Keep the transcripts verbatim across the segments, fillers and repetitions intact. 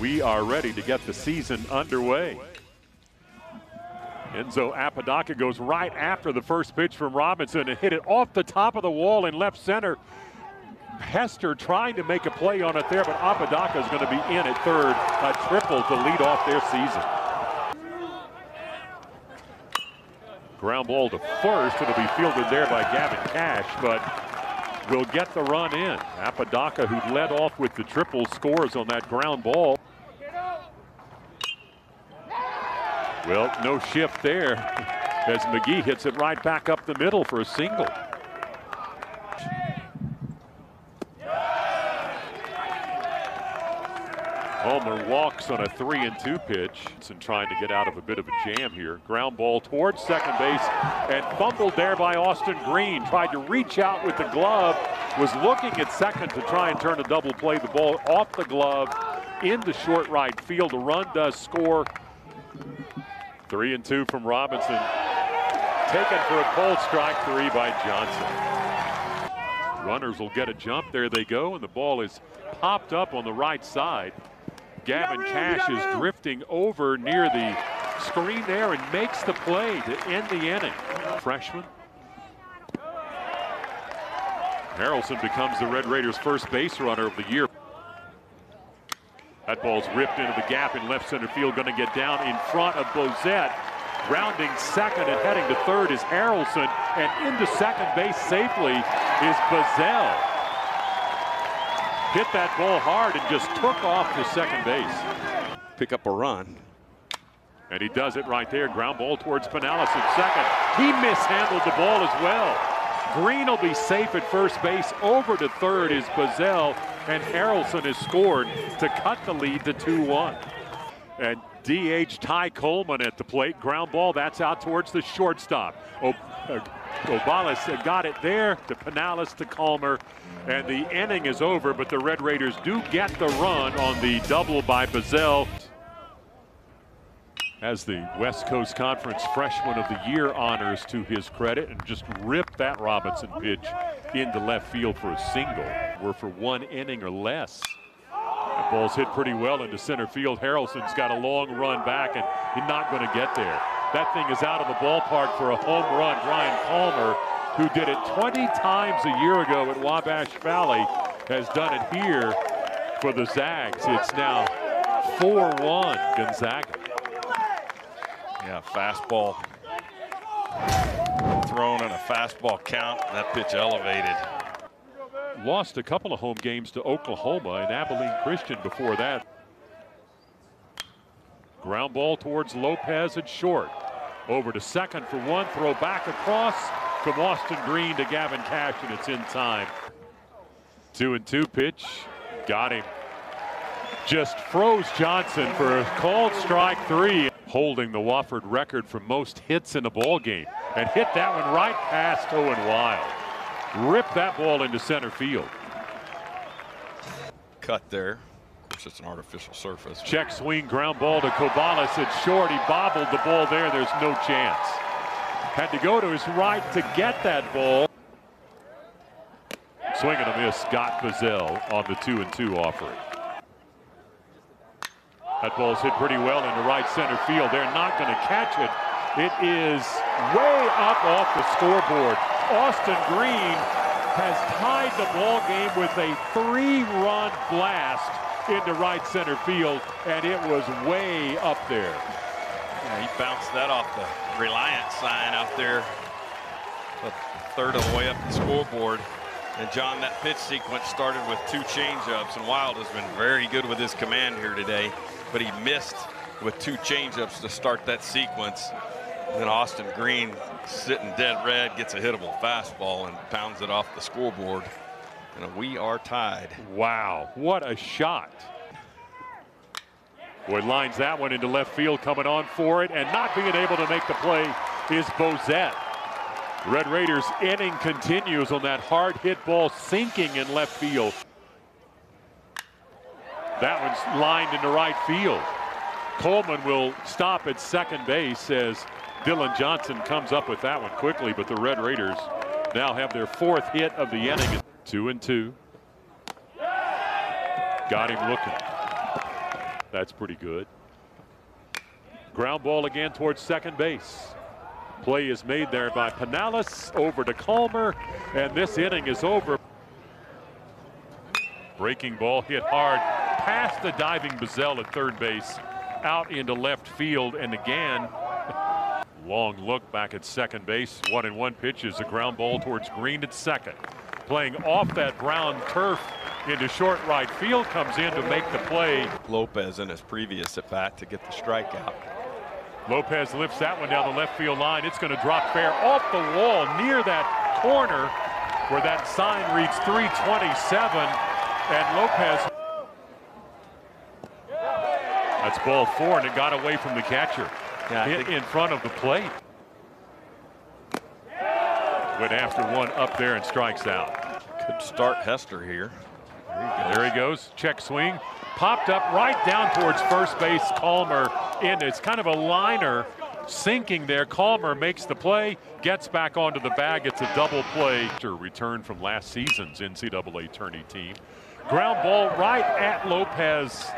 We are ready to get the season underway. Enzo Apodaca goes right after the first pitch from Robinson and hit it off the top of the wall in left center. Hester trying to make a play on it there, but Apodaca is going to be in at third. A triple to lead off their season. Ground ball to first. It'll be fielded there by Gavin Cash, but will get the run in. Apodaca, who led off with the triple, scores on that ground ball. Well, no shift there as McGee hits it right back up the middle for a single. Palmer walks on a three and two pitch and trying to get out of a bit of a jam here. Ground ball towards second base and fumbled there by Austin Green. Tried to reach out with the glove, was looking at second to try and turn a double play. The ball off the glove in the short right field. The run does score. Three and two from Robinson. Taken for a cold strike three by Johnson. Runners will get a jump. There they go, and the ball is popped up on the right side. Gavin Cash is drifting over near the screen there and makes the play to end the inning. Freshman. Harrelson becomes the Red Raiders' first base runner of the year. That ball's ripped into the gap in left center field, going to get down in front of Bozette. Rounding second and heading to third is Harrelson, and into second base safely is Bazell. Hit that ball hard and just took off to second base. Pick up a run. And he does it right there. Ground ball towards Pinellas at second. He mishandled the ball as well. Green will be safe at first base. Over to third is Bazell, and Harrelson has scored to cut the lead to two one. And D H Ty Coleman at the plate. Ground ball, that's out towards the shortstop. Oh, uh, Obalas got it there to Pinellas to Colmer, and the inning is over, but the Red Raiders do get the run on the double by Bazell. As the West Coast Conference Freshman of the Year honors to his credit, and just ripped that Robinson pitch into left field for a single. We're for one inning or less. That ball's hit pretty well into center field. Harrelson's got a long run back, and he's not going to get there. That thing is out of the ballpark for a home run. Ryan Palmer, who did it twenty times a year ago at Wabash Valley, has done it here for the Zags. It's now four one Gonzaga. Yeah, fastball thrown in a fastball count. That pitch elevated. Lost a couple of home games to Oklahoma and Abilene Christian before that. Ground ball towards Lopez at short. Over to second for one. Throw back across from Austin Green to Gavin Cash, and it's in time. Two and two pitch. Got him. Just froze Johnson for a called strike three. Holding the Wofford record for most hits in a ball game. And hit that one right past Owen Wild. Ripped that ball into center field. Cut there. It's an artificial surface. Check swing, ground ball to Kobalas at short. He bobbled the ball there. There's no chance. Had to go to his right to get that ball. Swing and a miss. Got Bazell on the two and two offering. That ball's hit pretty well into right center field. They're not going to catch it. It is way up off the scoreboard. Austin Green has tied the ball game with a three-run blast into right center field, and it was way up there. Yeah, he bounced that off the Reliant sign out there, a third of the way up the scoreboard. And John, that pitch sequence started with two changeups, and Wild has been very good with his command here today, but he missed with two changeups to start that sequence. And then Austin Green, sitting dead red, gets a hittable fastball and pounds it off the scoreboard. And we are tied. Wow, what a shot. Boyd lines that one into left field, coming on for it, and not being able to make the play is Bozette. Red Raiders inning continues on that hard hit ball sinking in left field. That one's lined into right field. Coleman will stop at second base as Dylan Johnson comes up with that one quickly, but the Red Raiders now have their fourth hit of the inning. Two and two. Got him looking. That's pretty good. Ground ball again towards second base. Play is made there by Pinellas over to Colmer, and this inning is over. Breaking ball hit hard past the diving Bazell at third base, out into left field, and again, long look back at second base. One and one pitch is a ground ball towards Green at second. Playing off that brown turf into short right field, comes in to make the play. Lopez in his previous at bat to get the strikeout. Lopez lifts that one down the left field line. It's going to drop fair off the wall near that corner where that sign reads three twenty-seven, and Lopez. That's ball four, and it got away from the catcher. Yeah, hit in front of the plate. Went after one up there and strikes out. Could start Hester here. There he goes. Check swing. Popped up right down towards first base. Colmer in. It's kind of a liner sinking there. Colmer makes the play. Gets back onto the bag. It's a double play. Return from last season's N C double A tourney team. Ground ball right at Lopez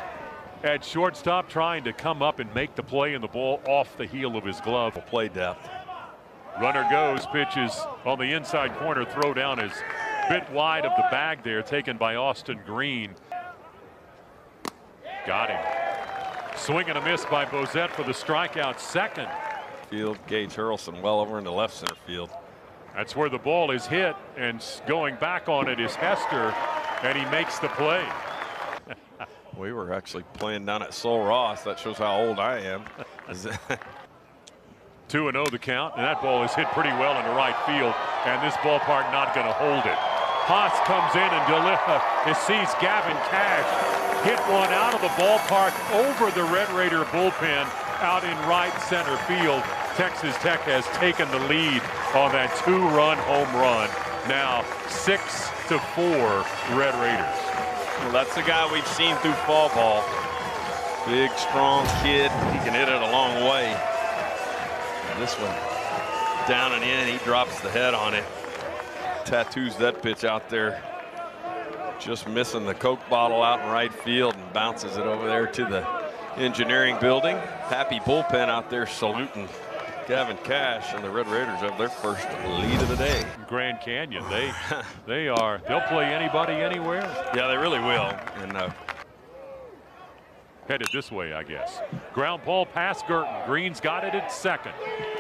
at shortstop, trying to come up and make the play, and the ball off the heel of his glove. Play depth. Runner goes. Pitches on the inside corner. Throw down is bit wide of the bag there, taken by Austin Green. Got him. Swing and a miss by Bozette for the strikeout second. Field, Gage Hurlson well over in the left center field. That's where the ball is hit, and going back on it is Hester, and he makes the play. We were actually playing down at Sol Ross. That shows how old I am. two and oh the count, and that ball is hit pretty well into right field, and this ballpark not going to hold it. Haas comes in and delivers, sees Gavin Cash hit one out of the ballpark over the Red Raider bullpen out in right center field. Texas Tech has taken the lead on that two-run home run. Now six to four Red Raiders. Well, that's the guy we've seen through fall ball. Big, strong kid. He can hit it a long way. This one down and in, he drops the head on it. Tattoos that pitch out there, just missing the Coke bottle out in right field and bounces it over there to the engineering building. Happy bullpen out there saluting Gavin Cash, and the Red Raiders have their first lead of the day. Grand Canyon, they they are they'll play anybody anywhere. Yeah, they really will. And uh, headed this way, I guess. Ground ball past Gerton. Green's got it at second.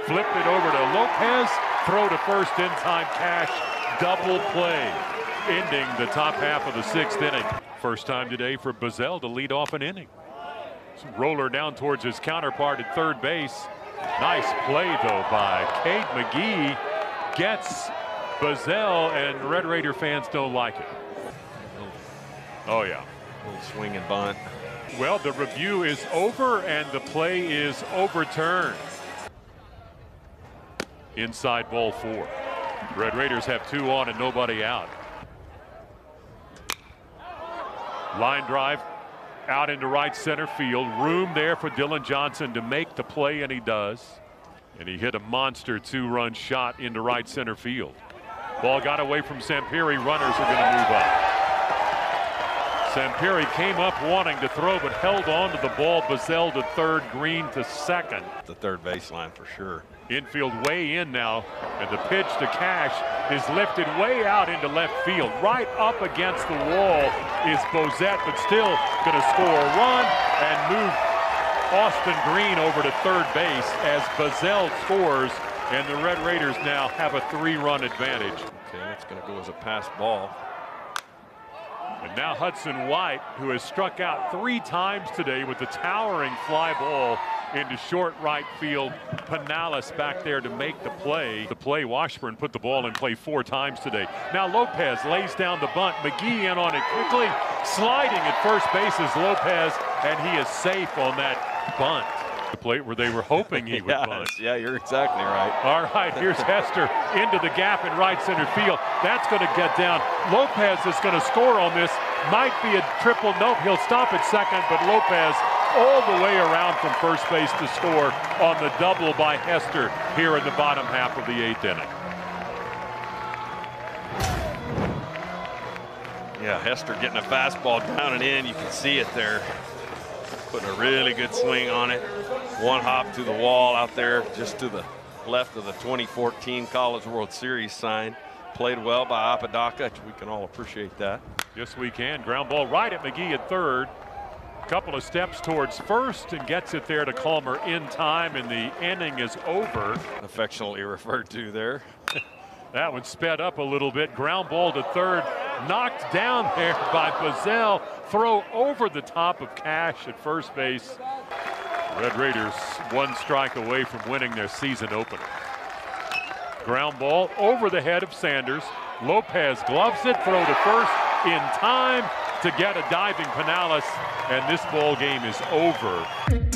Flipped it over to Lopez. Throw to first in time. Cash double play, ending the top half of the sixth inning. First time today for Bazell to lead off an inning. Roller down towards his counterpart at third base. Nice play though by Cade McGee. Gets Bazell, and Red Raider fans don't like it. Oh yeah, a little swing and bunt. Well, the review is over, and the play is overturned. Inside ball four. Red Raiders have two on and nobody out. Line drive out into right center field. Room there for Dylan Johnson to make the play, and he does. And he hit a monster two-run shot into right center field. Ball got away from Sampieri. Runners are going to move up. Sampieri came up wanting to throw, but held on to the ball. Bazell to third, Green to second. The third baseline for sure. Infield way in now, and the pitch to Cash is lifted way out into left field. Right up against the wall is Bozette, but still going to score a run and move Austin Green over to third base as Bazell scores, and the Red Raiders now have a three-run advantage. Okay, that's going to go as a pass ball. And now Hudson White, who has struck out three times today with the towering fly ball into short right field. Pinellas back there to make the play. The play, Washburn put the ball in play four times today. Now Lopez lays down the bunt. McGee in on it quickly. Sliding at first base is Lopez, and he is safe on that bunt. The plate where they were hoping he would yeah, bunt. Yeah, you're exactly right. All right, here's Hester into the gap in right center field. That's going to get down. Lopez is going to score on this. Might be a triple. Nope, he'll stop at second, but Lopez all the way around from first base to score on the double by Hester here in the bottom half of the eighth inning. Yeah, Hester getting a fastball down and in. You can see it there. putting a really good swing on it. One hop through the wall out there, just to the left of the twenty fourteen College World Series sign. Played well by Apodaca. We can all appreciate that. Yes, we can. Ground ball right at McGee at third. A couple of steps towards first and gets it there to Colmer in time, and the inning is over. Affectionately referred to there. That one sped up a little bit. Ground ball to third. Knocked down there by Bazell. Throw over the top of Cash at first base. Red Raiders one strike away from winning their season opener. Ground ball over the head of Sanders. Lopez gloves it. Throw to first in time to get a diving Pinellas. And this ball game is over.